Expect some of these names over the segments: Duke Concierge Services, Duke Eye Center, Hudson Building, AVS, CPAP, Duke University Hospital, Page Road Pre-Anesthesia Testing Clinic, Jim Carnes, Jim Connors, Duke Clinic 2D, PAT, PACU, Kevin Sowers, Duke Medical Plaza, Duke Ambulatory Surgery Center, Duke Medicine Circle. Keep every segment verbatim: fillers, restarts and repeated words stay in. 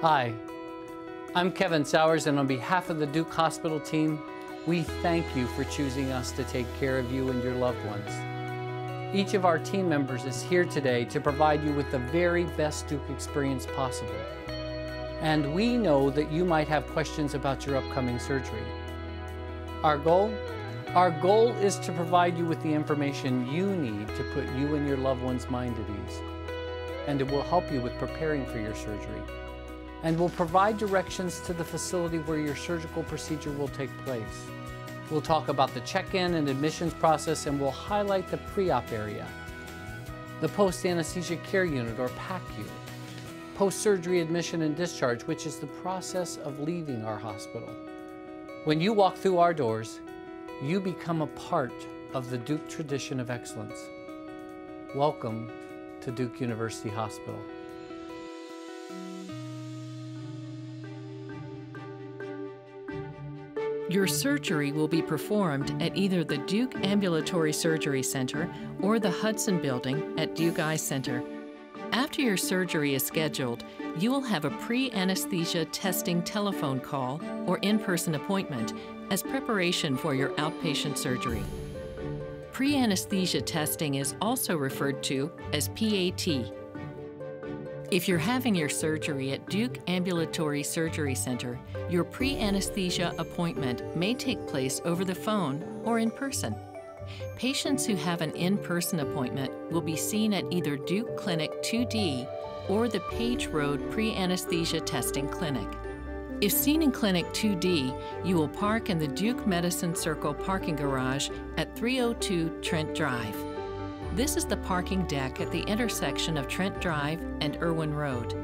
Hi, I'm Kevin Sowers, and on behalf of the Duke Hospital team, we thank you for choosing us to take care of you and your loved ones. Each of our team members is here today to provide you with the very best Duke experience possible. And we know that you might have questions about your upcoming surgery. Our goal? Our goal is to provide you with the information you need to put you and your loved one's mind at ease. And it will help you with preparing for your surgery. And we'll provide directions to the facility where your surgical procedure will take place. We'll talk about the check-in and admissions process, and we'll highlight the pre-op area, the post-anesthesia care unit, or P A C U, post-surgery admission and discharge, which is the process of leaving our hospital. When you walk through our doors, you become a part of the Duke tradition of excellence. Welcome to Duke University Hospital. Your surgery will be performed at either the Duke Ambulatory Surgery Center or the Hudson Building at Duke Eye Center. After your surgery is scheduled, you will have a pre-anesthesia testing telephone call or in-person appointment as preparation for your outpatient surgery. Pre-anesthesia testing is also referred to as P A T. If you're having your surgery at Duke Ambulatory Surgery Center, your pre-anesthesia appointment may take place over the phone or in person. Patients who have an in-person appointment will be seen at either Duke Clinic two D or the Page Road Pre-Anesthesia Testing Clinic. If seen in Clinic two D, you will park in the Duke Medicine Circle parking garage at three oh two Trent Drive. This is the parking deck at the intersection of Trent Drive and Irwin Road.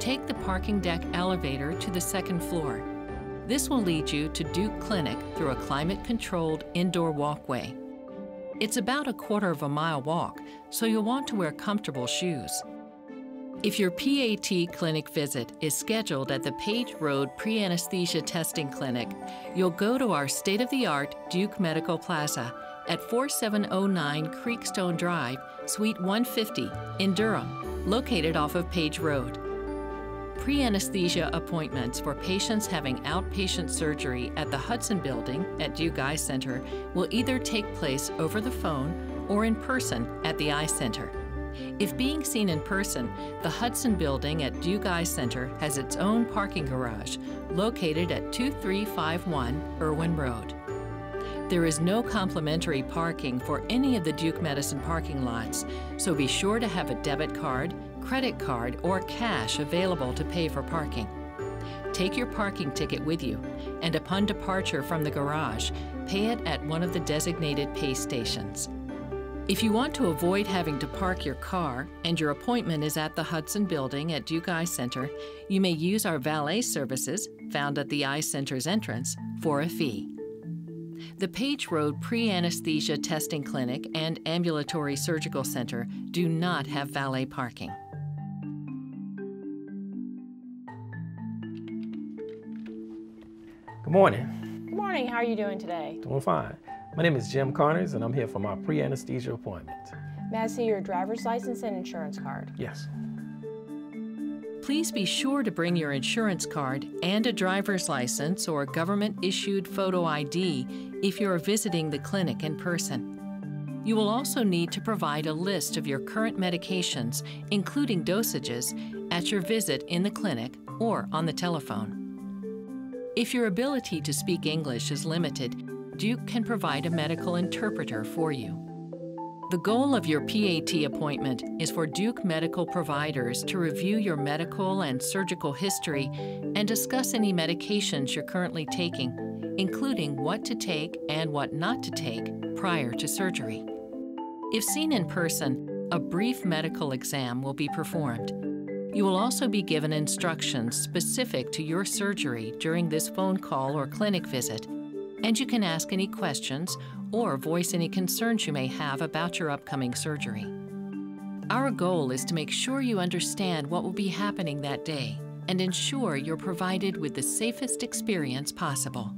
Take the parking deck elevator to the second floor. This will lead you to Duke Clinic through a climate-controlled indoor walkway. It's about a quarter of a mile walk, so you'll want to wear comfortable shoes. If your P A T clinic visit is scheduled at the Page Road Pre-Anesthesia Testing Clinic, you'll go to our state-of-the-art Duke Medical Plaza at forty-seven oh nine Creekstone Drive, Suite one fifty in Durham, located off of Page Road. Pre-anesthesia appointments for patients having outpatient surgery at the Hudson Building at Duke Eye Center will either take place over the phone or in person at the Eye Center. If being seen in person, the Hudson Building at Duke Eye Center has its own parking garage located at two three five one Irwin Road. There is no complimentary parking for any of the Duke Medicine parking lots, so be sure to have a debit card, credit card, or cash available to pay for parking. Take your parking ticket with you, and upon departure from the garage, pay it at one of the designated pay stations. If you want to avoid having to park your car and your appointment is at the Hudson Building at Duke Eye Center, you may use our valet services, found at the Eye Center's entrance, for a fee. The Page Road Pre-Anesthesia Testing Clinic and Ambulatory Surgical Center do not have valet parking. Good morning. Good morning. How are you doing today? Doing fine. My name is Jim Connors, and I'm here for my pre-anesthesia appointment. May I see your driver's license and insurance card? Yes. Please be sure to bring your insurance card and a driver's license or government-issued photo I D if you are visiting the clinic in person. You will also need to provide a list of your current medications, including dosages, at your visit in the clinic or on the telephone. If your ability to speak English is limited, Duke can provide a medical interpreter for you. The goal of your P A T appointment is for Duke medical providers to review your medical and surgical history and discuss any medications you're currently taking, including what to take and what not to take prior to surgery. If seen in person, a brief medical exam will be performed. You will also be given instructions specific to your surgery during this phone call or clinic visit, and you can ask any questions or voice any concerns you may have about your upcoming surgery. Our goal is to make sure you understand what will be happening that day and ensure you're provided with the safest experience possible.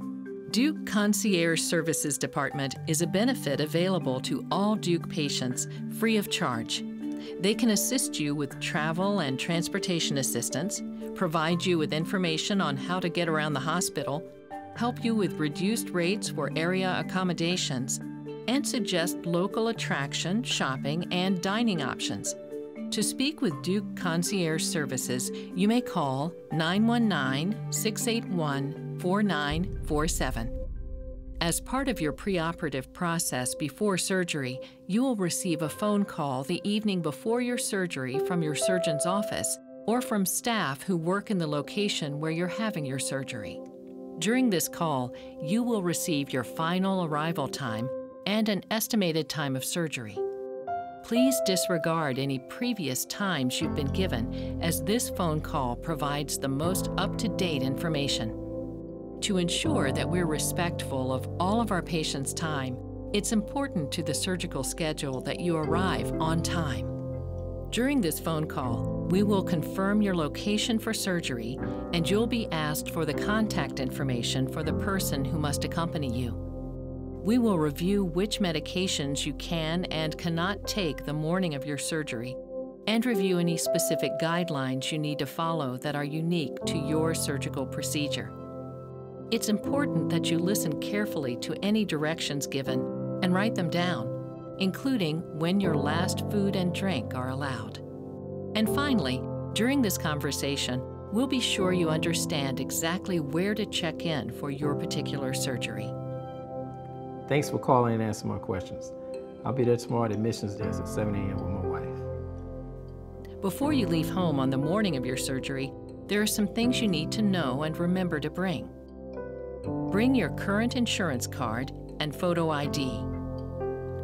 Duke Concierge Services Department is a benefit available to all Duke patients free of charge. They can assist you with travel and transportation assistance, provide you with information on how to get around the hospital, help you with reduced rates for area accommodations, and suggest local attraction, shopping, and dining options. To speak with Duke Concierge Services, you may call nine one nine, six eight one, four nine four seven. As part of your preoperative process before surgery, you will receive a phone call the evening before your surgery from your surgeon's office or from staff who work in the location where you're having your surgery. During this call, you will receive your final arrival time and an estimated time of surgery. Please disregard any previous times you've been given, as this phone call provides the most up-to-date information. To ensure that we're respectful of all of our patients' time, it's important to the surgical schedule that you arrive on time. During this phone call, we will confirm your location for surgery, and you'll be asked for the contact information for the person who must accompany you. We will review which medications you can and cannot take the morning of your surgery, and review any specific guidelines you need to follow that are unique to your surgical procedure. It's important that you listen carefully to any directions given and write them down, including when your last food and drink are allowed. And finally, during this conversation, we'll be sure you understand exactly where to check in for your particular surgery. Thanks for calling and answering my questions. I'll be there tomorrow at admissions desk at seven A M with my wife. Before you leave home on the morning of your surgery, there are some things you need to know and remember to bring. Bring your current insurance card and photo I D.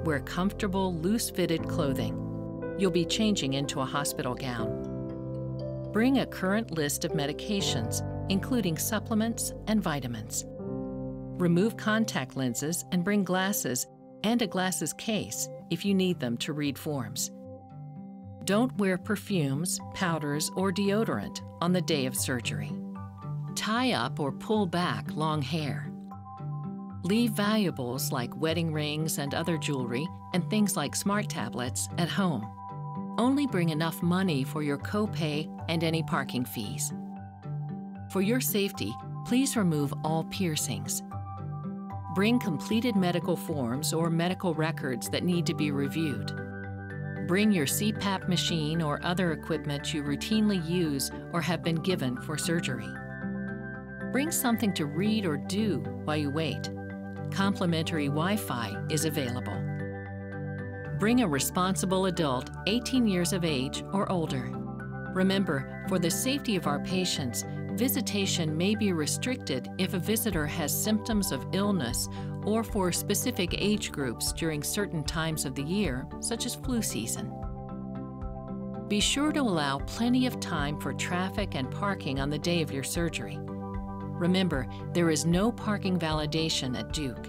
Wear comfortable, loose-fitted clothing. You'll be changing into a hospital gown. Bring a current list of medications, including supplements and vitamins. Remove contact lenses and bring glasses and a glasses case if you need them to read forms. Don't wear perfumes, powders, or deodorant on the day of surgery. Tie up or pull back long hair. Leave valuables like wedding rings and other jewelry and things like smart tablets at home. Only bring enough money for your copay and any parking fees. For your safety, please remove all piercings. Bring completed medical forms or medical records that need to be reviewed. Bring your C PAP machine or other equipment you routinely use or have been given for surgery. Bring something to read or do while you wait. Complimentary Wi-Fi is available. Bring a responsible adult eighteen years of age or older. Remember, for the safety of our patients, visitation may be restricted if a visitor has symptoms of illness or for specific age groups during certain times of the year, such as flu season. Be sure to allow plenty of time for traffic and parking on the day of your surgery. Remember, there is no parking validation at Duke.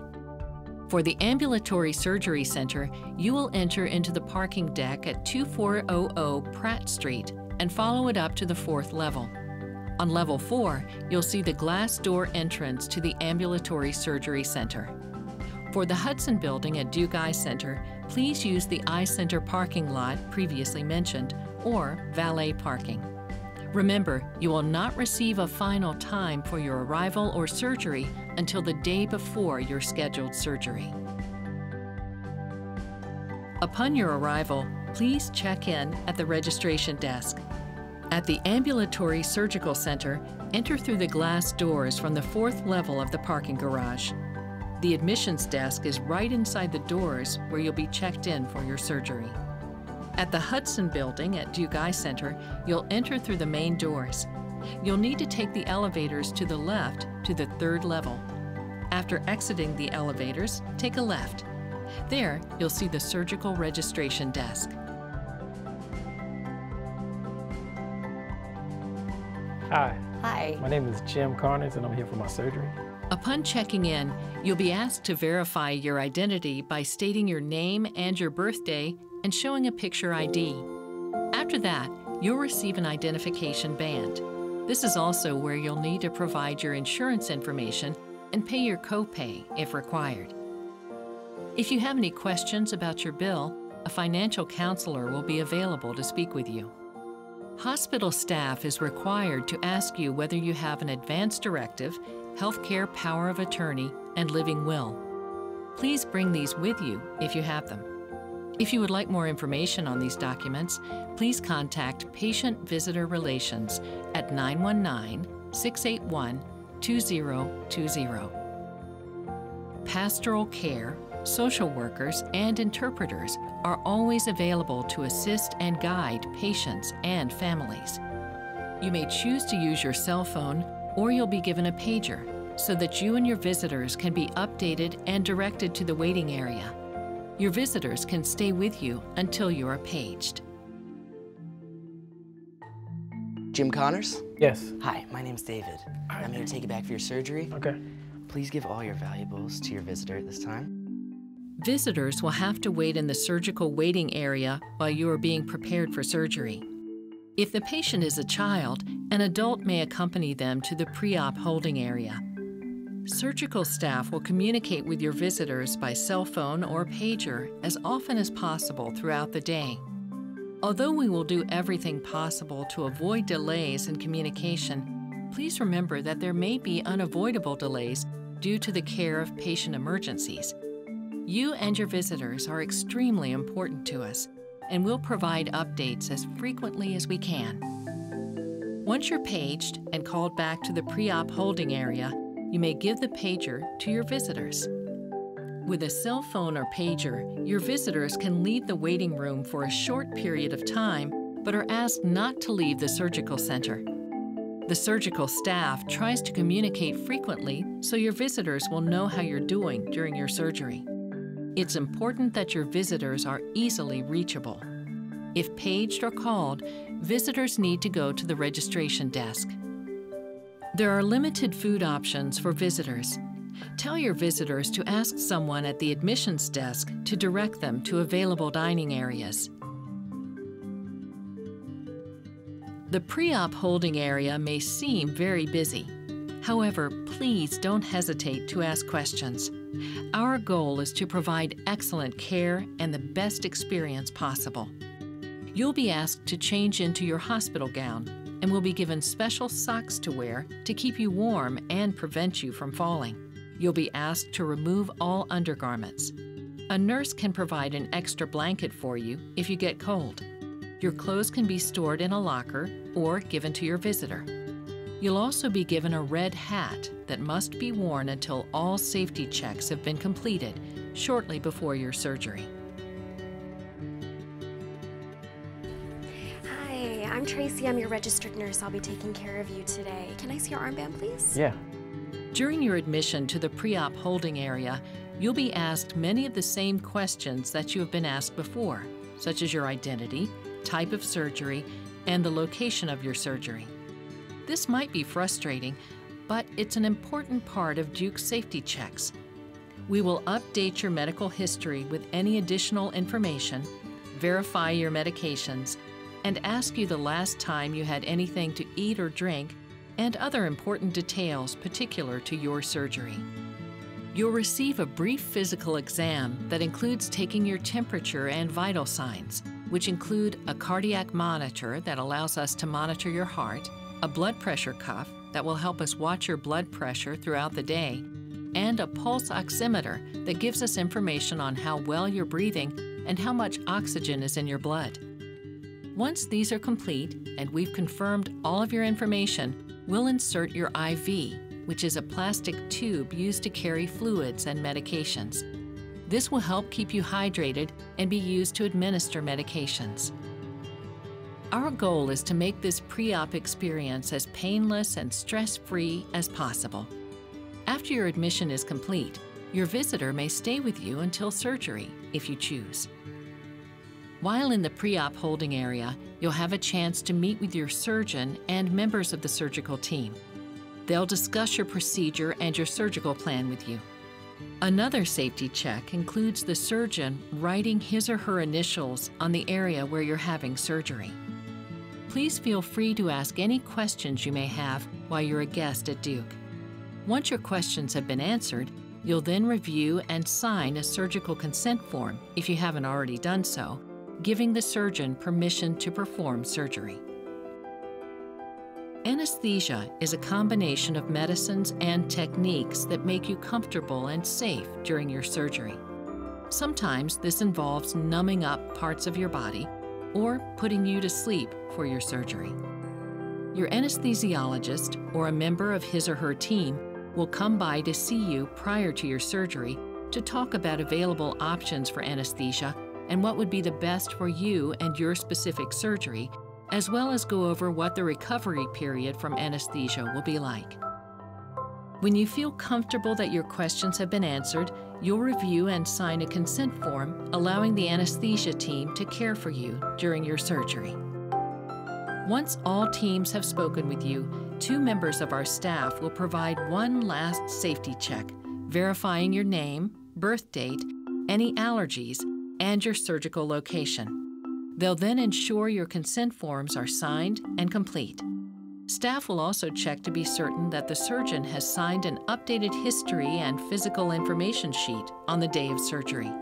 For the Ambulatory Surgery Center, you will enter into the parking deck at twenty-four hundred Pratt Street and follow it up to the fourth level. On level four, you'll see the glass door entrance to the Ambulatory Surgery Center. For the Hudson Building at Duke Eye Center, please use the Eye Center parking lot previously mentioned or valet parking. Remember, you will not receive a final time for your arrival or surgery until the day before your scheduled surgery. Upon your arrival, please check in at the registration desk. At the Ambulatory Surgical Center, enter through the glass doors from the fourth level of the parking garage. The admissions desk is right inside the doors where you'll be checked in for your surgery. At the Hudson Building at Duke Eye Center, you'll enter through the main doors. You'll need to take the elevators to the left to the third level. After exiting the elevators, take a left. There, you'll see the surgical registration desk. Hi. Hi. My name is Jim Carnes, and I'm here for my surgery. Upon checking in, you'll be asked to verify your identity by stating your name and your birthday and showing a picture I D. After that, you'll receive an identification band. This is also where you'll need to provide your insurance information and pay your copay if required. If you have any questions about your bill, a financial counselor will be available to speak with you. Hospital staff is required to ask you whether you have an advance directive, healthcare power of attorney, and living will. Please bring these with you if you have them. If you would like more information on these documents, please contact Patient Visitor Relations at nine one nine, six eight one, two zero two zero. Pastoral care, social workers, and interpreters are always available to assist and guide patients and families. You may choose to use your cell phone, or you'll be given a pager so that you and your visitors can be updated and directed to the waiting area. Your visitors can stay with you until you are paged. Jim Connors? Yes. Hi, my name's David. Hi. I'm here to take you back for your surgery. Okay. Please give all your valuables to your visitor at this time. Visitors will have to wait in the surgical waiting area while you are being prepared for surgery. If the patient is a child, an adult may accompany them to the pre-op holding area. Surgical staff will communicate with your visitors by cell phone or pager as often as possible throughout the day. Although we will do everything possible to avoid delays in communication, please remember that there may be unavoidable delays due to the care of patient emergencies. You and your visitors are extremely important to us, and we'll provide updates as frequently as we can. Once you're paged and called back to the pre-op holding area, you may give the pager to your visitors. With a cell phone or pager, your visitors can leave the waiting room for a short period of time, but are asked not to leave the surgical center. The surgical staff tries to communicate frequently so your visitors will know how you're doing during your surgery. It's important that your visitors are easily reachable. If paged or called, visitors need to go to the registration desk. There are limited food options for visitors. Tell your visitors to ask someone at the admissions desk to direct them to available dining areas. The pre-op holding area may seem very busy. However, please don't hesitate to ask questions. Our goal is to provide excellent care and the best experience possible. You'll be asked to change into your hospital gown and will be given special socks to wear to keep you warm and prevent you from falling. You'll be asked to remove all undergarments. A nurse can provide an extra blanket for you if you get cold. Your clothes can be stored in a locker or given to your visitor. You'll also be given a red hat that must be worn until all safety checks have been completed shortly before your surgery. Hi, I'm Tracy. I'm your registered nurse. I'll be taking care of you today. Can I see your armband, please? Yeah. During your admission to the pre-op holding area, you'll be asked many of the same questions that you have been asked before, such as your identity, type of surgery, and the location of your surgery. This might be frustrating, but it's an important part of Duke's safety checks. We will update your medical history with any additional information, verify your medications, and ask you the last time you had anything to eat or drink, and other important details particular to your surgery. You'll receive a brief physical exam that includes taking your temperature and vital signs, which include a cardiac monitor that allows us to monitor your heart, a blood pressure cuff that will help us watch your blood pressure throughout the day, and a pulse oximeter that gives us information on how well you're breathing and how much oxygen is in your blood. Once these are complete and we've confirmed all of your information, we'll insert your I V, which is a plastic tube used to carry fluids and medications. This will help keep you hydrated and be used to administer medications. Our goal is to make this pre-op experience as painless and stress-free as possible. After your admission is complete, your visitor may stay with you until surgery, if you choose. While in the pre-op holding area, you'll have a chance to meet with your surgeon and members of the surgical team. They'll discuss your procedure and your surgical plan with you. Another safety check includes the surgeon writing his or her initials on the area where you're having surgery. Please feel free to ask any questions you may have while you're a guest at Duke. Once your questions have been answered, You'll then review and sign a surgical consent form, if you haven't already done so, giving the surgeon permission to perform surgery. Anesthesia is a combination of medicines and techniques that make you comfortable and safe during your surgery. Sometimes this involves numbing up parts of your body or putting you to sleep for your surgery. Your anesthesiologist or a member of his or her team will come by to see you prior to your surgery to talk about available options for anesthesia and what would be the best for you and your specific surgery, as well as go over what the recovery period from anesthesia will be like. When you feel comfortable that your questions have been answered, you'll review and sign a consent form allowing the anesthesia team to care for you during your surgery. Once all teams have spoken with you, two members of our staff will provide one last safety check, verifying your name, birth date, any allergies, and your surgical location. They'll then ensure your consent forms are signed and complete. Staff will also check to be certain that the surgeon has signed an updated history and physical information sheet on the day of surgery.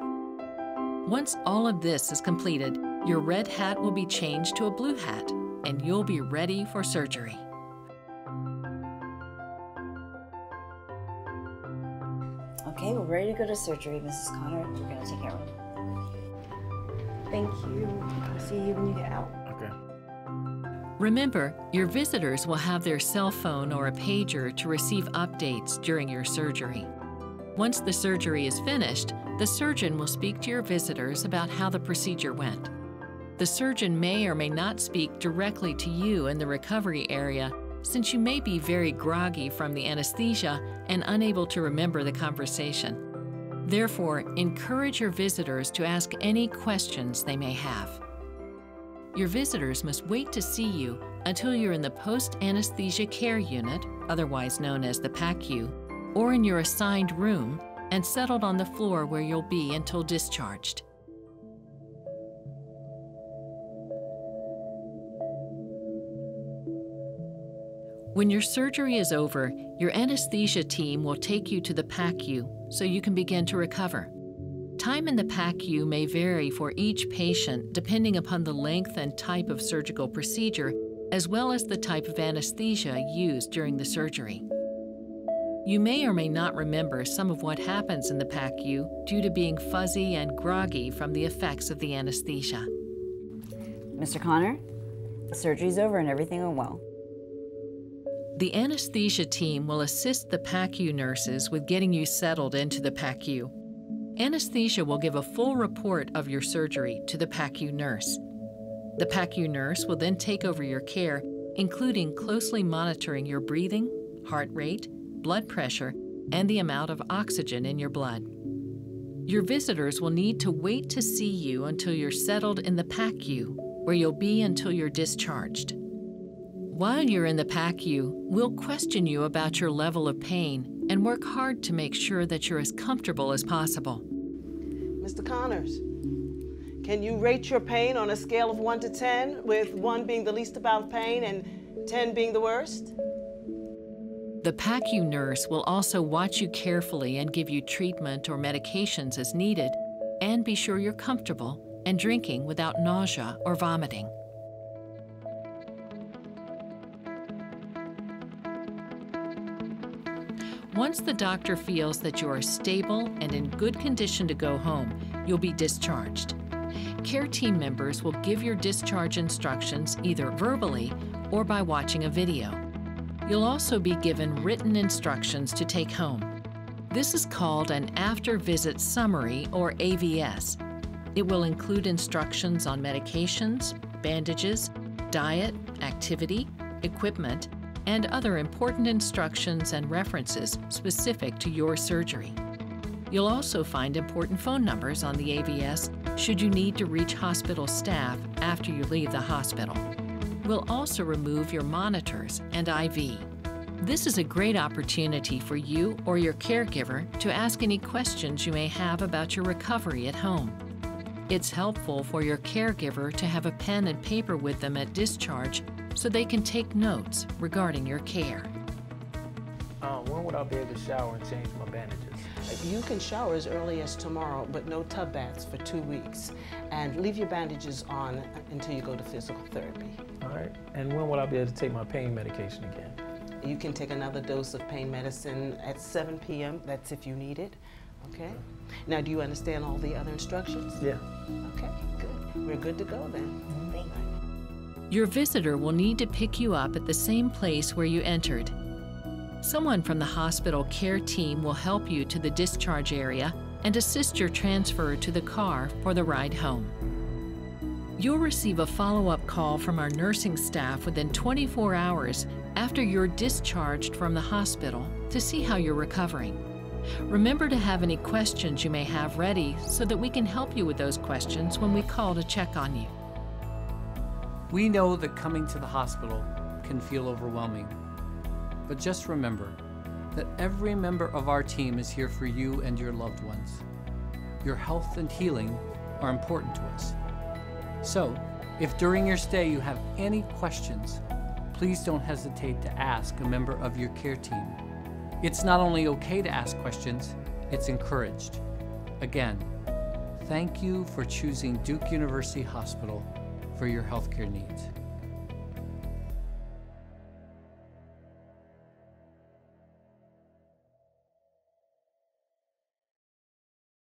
Once all of this is completed, your red hat will be changed to a blue hat, and you'll be ready for surgery. Okay, we're ready to go to surgery, Missus Connor. We're gonna take care of it. Thank you. I'll see you when you get out. Okay. Remember, your visitors will have their cell phone or a pager to receive updates during your surgery. Once the surgery is finished, the surgeon will speak to your visitors about how the procedure went. The surgeon may or may not speak directly to you in the recovery area, since you may be very groggy from the anesthesia and unable to remember the conversation. Therefore, encourage your visitors to ask any questions they may have. Your visitors must wait to see you until you're in the post-anesthesia care unit, otherwise known as the P A C U, or in your assigned room and settled on the floor where you'll be until discharged. When your surgery is over, your anesthesia team will take you to the P A C U so you can begin to recover. Time in the P A C U may vary for each patient depending upon the length and type of surgical procedure, as well as the type of anesthesia used during the surgery. You may or may not remember some of what happens in the P A C U due to being fuzzy and groggy from the effects of the anesthesia. Mister Connor, the surgery's over and everything went well. The anesthesia team will assist the P A C U nurses with getting you settled into the P A C U. Anesthesia will give a full report of your surgery to the P A C U nurse. The P A C U nurse will then take over your care, including closely monitoring your breathing, heart rate, blood pressure, and the amount of oxygen in your blood. Your visitors will need to wait to see you until you're settled in the P A C U, where you'll be until you're discharged. While you're in the P A C U, we'll question you about your level of pain and work hard to make sure that you're as comfortable as possible. Mister Connors, can you rate your pain on a scale of one to ten, with one being the least amount of pain and ten being the worst? The P A C U nurse will also watch you carefully and give you treatment or medications as needed, and be sure you're comfortable and drinking without nausea or vomiting. Once the doctor feels that you are stable and in good condition to go home, you'll be discharged. Care team members will give your discharge instructions either verbally or by watching a video. You'll also be given written instructions to take home. This is called an after-visit summary, or A V S. It will include instructions on medications, bandages, diet, activity, equipment, and other important instructions and references specific to your surgery. You'll also find important phone numbers on the A V S should you need to reach hospital staff after you leave the hospital. We'll also remove your monitors and I V. This is a great opportunity for you or your caregiver to ask any questions you may have about your recovery at home. It's helpful for your caregiver to have a pen and paper with them at discharge so they can take notes regarding your care. Um, when would I be able to shower and change my bandages? You can shower as early as tomorrow, but no tub baths for two weeks. And leave your bandages on until you go to physical therapy. All right. And when will I be able to take my pain medication again? You can take another dose of pain medicine at seven p m That's if you need it. Okay? Now, do you understand all the other instructions? Yeah. Okay, good. We're good to go then. Thank you. Your visitor will need to pick you up at the same place where you entered. Someone from the hospital care team will help you to the discharge area and assist your transfer to the car for the ride home. You'll receive a follow-up call from our nursing staff within twenty-four hours after you're discharged from the hospital to see how you're recovering. Remember to have any questions you may have ready so that we can help you with those questions when we call to check on you. We know that coming to the hospital can feel overwhelming, but just remember that every member of our team is here for you and your loved ones. Your health and healing are important to us. So, if during your stay you have any questions, please don't hesitate to ask a member of your care team. It's not only okay to ask questions, it's encouraged. Again, thank you for choosing Duke University Hospital for your healthcare needs.